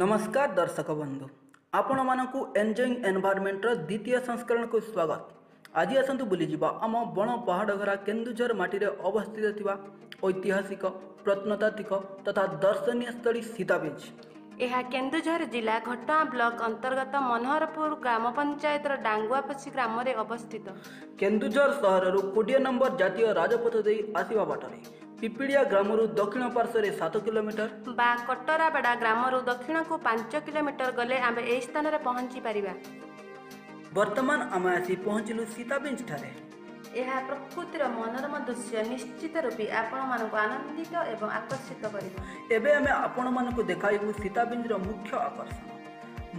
नमस्कार दर्शक बंधु आपण मानक एंजॉयिंग एनवायरनमेंटर द्वितीय संस्करण को स्वागत। आज आसतु बुलीजा आम बण पहाड़घरा केन्दुझर माटी रे अवस्थित थिबा ऐतिहासिक प्रत्नतात्विक तथा दर्शनीय स्थली सीताबिंज। यह केन्दुझर जिला घटगां ब्लॉक अंतर्गत मनोहरपुर ग्राम पंचायत डांगुआपछी ग्राम रे अवस्थित। केन्दुझर सहर 20 नंबर जातीय राजपथ दे आसीबा बाटरे पिपिडिया ग्राम रु दक्षिण पार्श्वे 7 किलोमीटर बा कटरावाड़ा ग्राम रु दक्षिण को 5 किलोमीटर गले आम ए स्थान रे पहुंची परिबा। वर्तमान आम आसी पहुंचलु सीताबिंज ठारे। यह प्रकृतिर मनोरम दृश्य निश्चित रूपी आपण मानक आनंदित एवं आकर्षित करिबो। एबे आम आपण मानक देखाइबु सीताबिंज रो मुख्य आकर्षण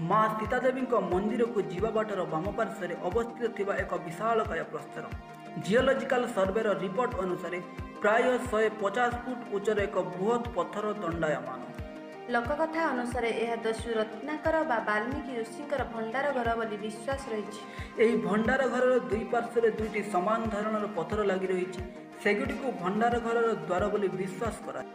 मां सीता देवी को मंदिर को जीवा बाटर वाम पार्श्वे अवस्थित थिबा एक विशालकाय प्रस्तर। जियोलॉजिकल सर्वे रो रिपोर्ट अनुसार प्राय 150 फुट उच्चर एक बृहत पत्थर दंडायमान। लोककथा अनुसार यह दस्यु रत्नाकर बा वाल्मीकि ऋषिकर भंडार घर बोली विश्वास रही। भंडार घर दुई पार्श्वे दुईटी सामान धरण पत्थर लगी रही सेगुडी को भंडार घर द्वार बोली विश्वास करा।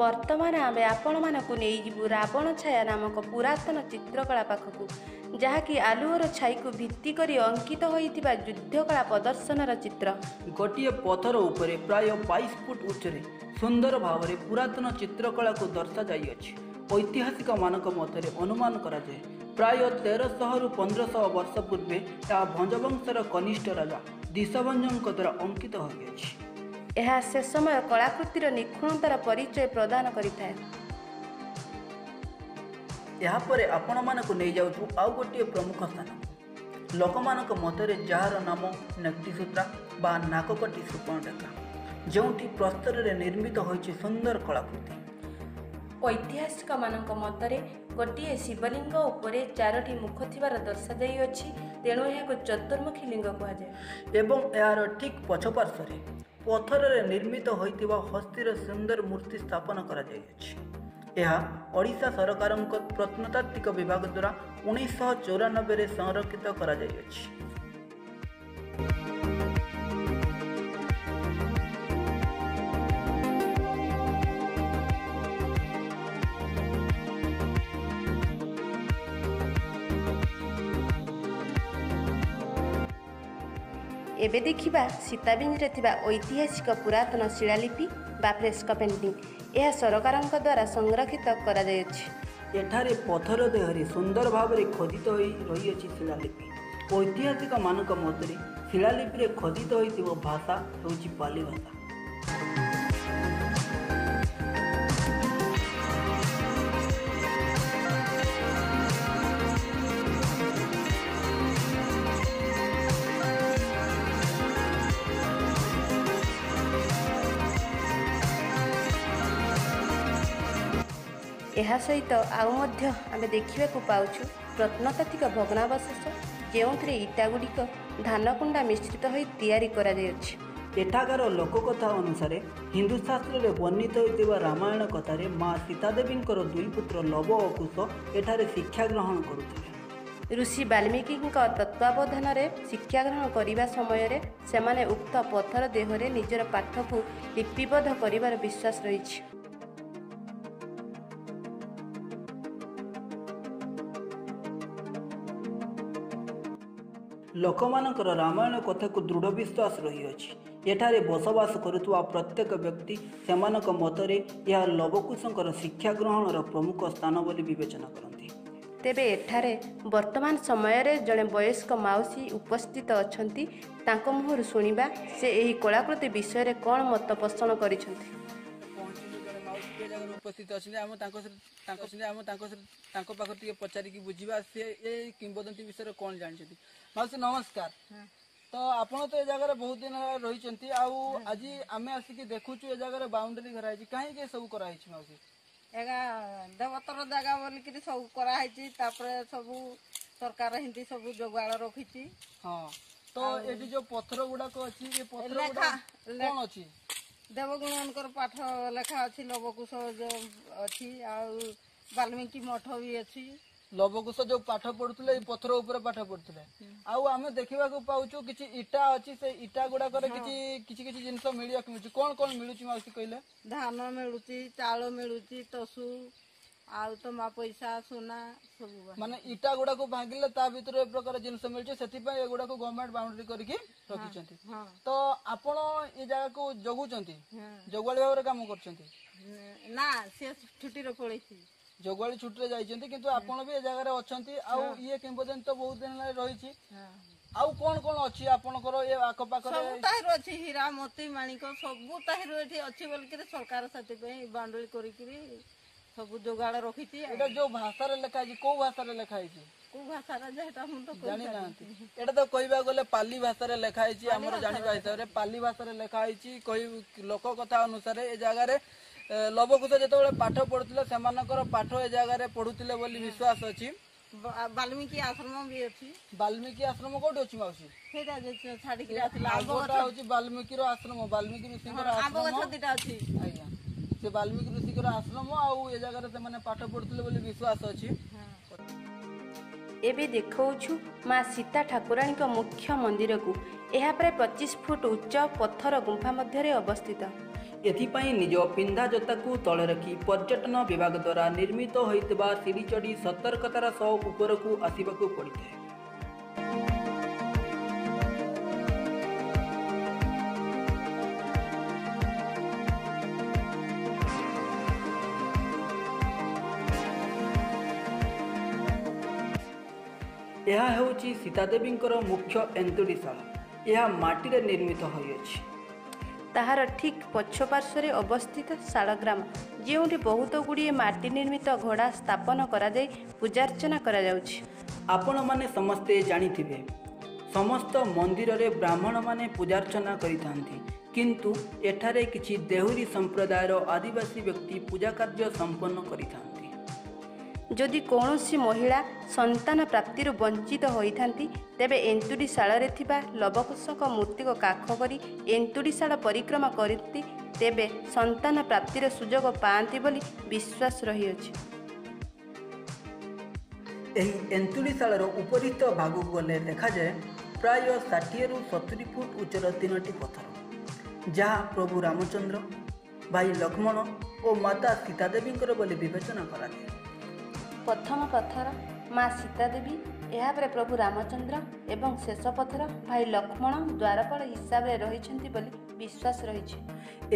वर्तमान आम आपण मानक नहींजु रावण छाया नामक पुरातन चित्रकला पाखक जहाँकि आलुओर छाई को भित्तिक अंकित होता युद्धकला प्रदर्शन चित्र। गोटे पथर उपरे प्राय 22 फुट उच्चरे सुंदर भाव में पुरातन चित्रकला को दर्शा जाइए। ऐतिहासिक मानक मतर अनुमान कराए प्राय 1300 रु 1500 वर्ष पूर्वे ता भंजवंशर कनिष्ठ राजा दिशभंज द्वारा अंकित हो। यह से समय कलाकृतिर निखुणतार परिचय प्रदान करिथाय। यहाँ पर आपण मानक नहीं जाउछु आउ गोटे प्रमुख स्थान लोक मानक मतरे जार नाम नक्तिसूत्रा बा नाककटी सुपर्णरेखा जोटी प्रस्तर रे निर्मित होइछि सुंदर कलाकृति। ऐतिहासिक मानक मतरे गोटे शिवलिंग उपरे 4टी मुख थिबार दर्शाई अछि तेणु यह चतुर्मुखी लिंग कहुए। यार ठीक पछपार्श्वे पथर रे निर्मित होइतिबा हस्तीर सुंदर मूर्ति स्थापन कराई। यह ओडिशा सरकार प्रत्नतात्विक विभाग द्वारा 1994 रे संरक्षित कराई। एबे देखिबा सीताबिंज रे थिबा ऐतिहासिक पुरातन शिलालिपि बा फ्रेस्को पेंटिंग। यह सरकारक द्वारा संरक्षित करा जाय अछि। एठारे पत्थर देहरे सुंदर भाव रे खोदित होई रही अछि शिलालिपि। ऐतिहासिक मानक मतरे शिलालिपि रे खोदित होइथिबो भाषा होछि पाली भाषा। यह सहित आमे देखा पाचु प्रत्नतात्विक भग्नावशेष जो इटागुड़िक धानकुंडा मिश्रित हो याठार लोककथा अनुसार हिंदू शास्त्र में वर्णित होता रामायण कथार माँ सीतादेवी दुई पुत्र लव और कुश एठार शिक्षा ग्रहण करुते। ऋषि वाल्मीकि तत्वावधान शिक्षा ग्रहण करने समय से उक्त पथर देहरे निजर पाठ को लिपिबद्ध कर विश्वास रही। लोकमानकर रामायण कथा को दृढ़ विश्वास रही अछि। एठारे बसवास करुवा प्रत्येक व्यक्ति सेमानक मतरे यह लवकुशंकर शिक्षा ग्रहणर प्रमुख स्थान बोली विवेचना करती। तेबे एठारे वर्तमान समय रे जने वयस्क माउसी उपस्थित अछंती तांको मुहर सुनिबा से एही कलाकृति विषय रे कोन मत पोषण करिसंती। उपस्थित अच्छे आम पाखे पचारिकी बुझा सी किंवदंती विषय कौन जानते। माउसी नमस्कार। तो आपड़ तो ये जगह बहुत दिन रही आज आम आसिक देखु ये जगह बाउंड्री कराई कहीं सब कराई माउसी देवतर जगह बोलिकी सब कराई सब सरकार हिंदी सब जोगाड़ रखी। हाँ तो ये जो पथर गुड़ाक अच्छी पथर कौन अच्छी देवगुण पाठ लेखा अच्छी लवकुश अच्छी आल्मीकि मठ भी अच्छी लवकुश जो पाठ पढ़ुले पथर उपर पाठ पढ़ुले आम देखा पाचु कि इटा अच्छी से इटा गुड़ाक जिन कौन कौन मिलूँ मौसी कहले धान मिलूची चाउल मिलूची तसु आउ तो मा पैसा सोना सब मान इटा गुड़ा को भागिले ता भीतर ए प्रकार जिनस मिलचे सेति पय ए गुड़ा को गवर्नमेंट बाउंड्री करके रखि छथि। तो आपण ए जगह को जगु छथि जगवाली भाव रे काम कर छथि ना से छुट्टी रो पळै छी जगवाली छुट्टी रे जाय छथि किंतु आपण भी ए जगह रे अछथि आउ ये किंबदन तो बहुत दिन रे रहि छी आउ कोन कोन अछि आपण कर ए आक पाक रे सब ताहि रो अछि हीरा मोती माणिक सब ताहि रो एठी अछि बोल के सरकार साथे पय बाउंड्री करके सब जोगाड़ रखी जो भाषा लिखाई कौ भाषा लिखाई कौ भाषा जानी ना तो कहवा गले पाली भाषा लिखाई जानवा हिसाब से पाली भाषा लिखाई लोक कथा अनुसार ए जगह लवकुश जो पाठ पढ़ुले से पाठ ए जगह पढ़ुले विश्वास अच्छी वाल्मीकि आश्रम भी अच्छी वाल्मीकि आश्रम कौट अच्छी मौसी वाल्मीकि आश्रम वाल्मीकि ऋषि से वाल्मीकि ऋषि आश्रम आउ ए जगह से माने पाठ पढ़ुले बोली विश्वास अछि। एबे देखौछु मां सीता ठाकुराणी का मुख्य मंदिर को यह प्राय 25 फुट उच्च पत्थर गुंफा मध्य अवस्थित एथिपाई निज पिंधा जोता को तले रखी पर्यटन विभाग द्वारा निर्मित होइतबा सीढ़ी चढ़ी सतर्कतार सह ऊपर को आसीबाकू पड़िथे। यह होची सीतादेवी मुख्य एंतुड़ीशाला यह माटी रे निर्मित होइछि ताहार ठीक पछपार्श्वे अवस्थित शालग्राम जेउठी बहुत गुड़िए माटी निर्मित घोड़ा स्थापन करा जाय पूजार्चना करा जाउछि। आपण माने समस्ते जानिथिबे समस्त मंदिर रे ब्राह्मण माने पूजार्चना करिथांथि किंतु एठारे किछि देहुरी संप्रदायर आदिवासी व्यक्ति पूजा कार्य संपन्न करिथांथि। जदि कौनसी महिला संतान प्राप्ति वंचित होइथांती तेबे एंतुड़ीशाला रे थिबा लवकुश मूर्ति को काख करी एंतुड़ीशाला परिक्रमा करती तेबे संतान प्राप्तिर सुजोग पांती बोली विश्वास रही अछि। एही एंतुड़ीशाला रो उपरित भाग गले देखा जाए प्राय 60 रु 70 फुट उच्चर 3टी पत्थर जहाँ प्रभु रामचंद्र भाई लक्ष्मण और माता सीतादेवी बोली विवेचना कराए। प्रथम पत्थर माँ सीतादेवी यापर प्रभु रामचंद्र एवं शेष पत्थर भाई लक्ष्मण द्वारपाल हिसाब से रही बोली विश्वास रही।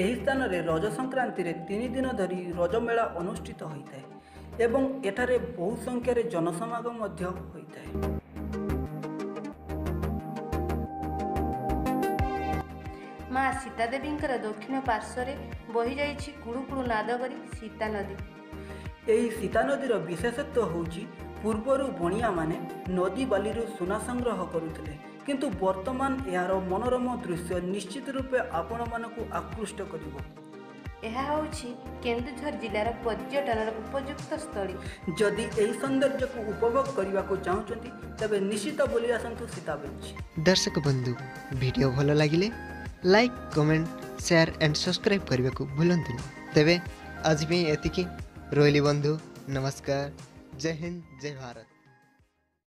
यही स्थान में रज संक्रांति 3 दिन धरी रजमेला अनुष्ठित होता है एवं एठारे बहु संख्यार जनसमागम होता है। माँ सीतादेवी दक्षिण पार्श्वे बही जाइछि कुड़ुकुड़ु नाद करी सीता नदी। यही सीता नदीर विशेषत्व होउछि पूर्वर बणिया माने नदी बाली सुना संग्रह करुले किंतु वर्तमान यार मनोरम दृश्य निश्चित रूपे आपण मानकु आकृष्ट करिवो। एहा होउछि केन्दुझर जिलार पर्यटन उपयुक्त स्थली जदि एही सौंदर्य को उपभोग करने को चाहते तबे निश्चित बुली आसंतु सीताबिंज। दर्शक बंधु वीडियो भल लगिले like comment share and subscribe करने को भूलंतु तेबे आज भी एतिकी रोहिली बंधु नमस्कार जय हिंद जय भारत।